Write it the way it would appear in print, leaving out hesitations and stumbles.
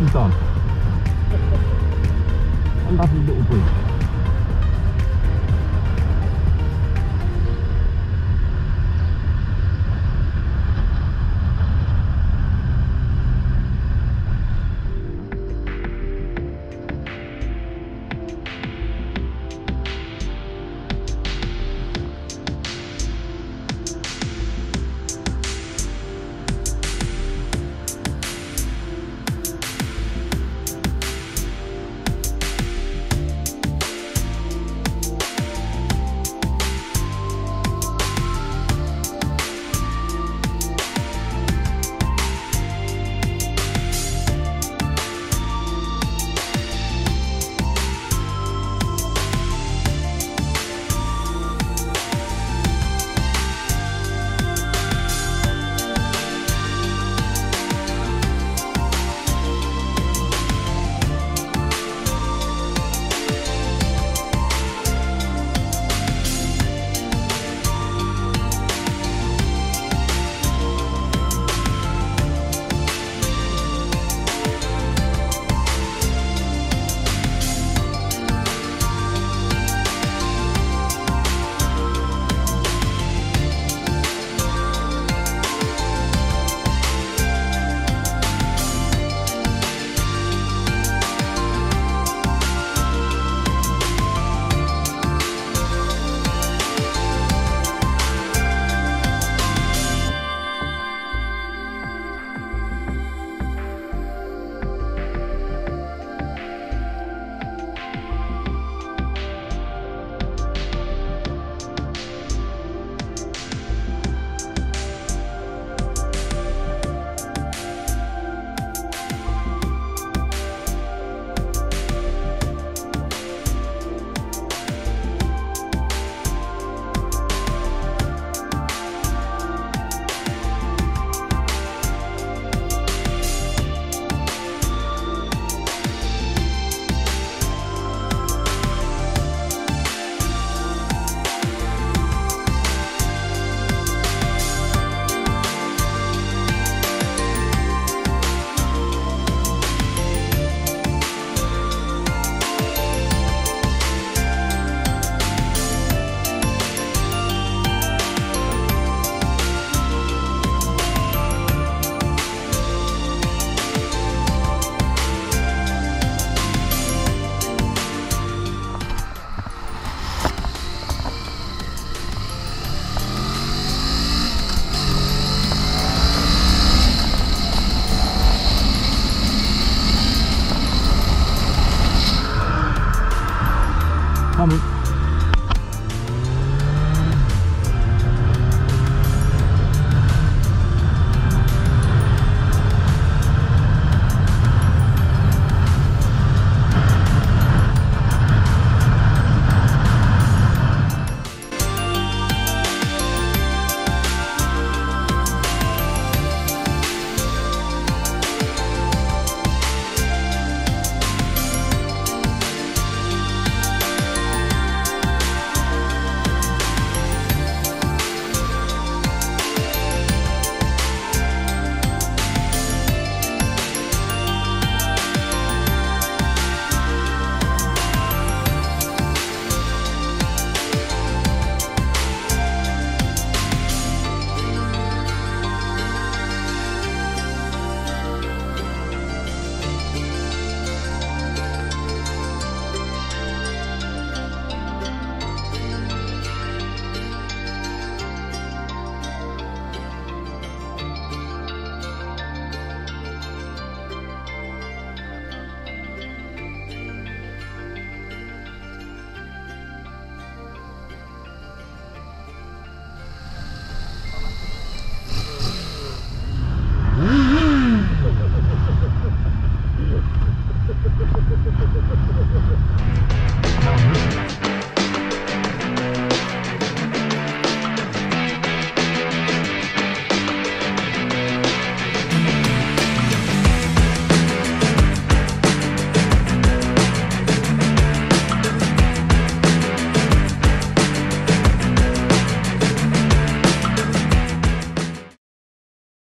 He's done. A lovely little bridge.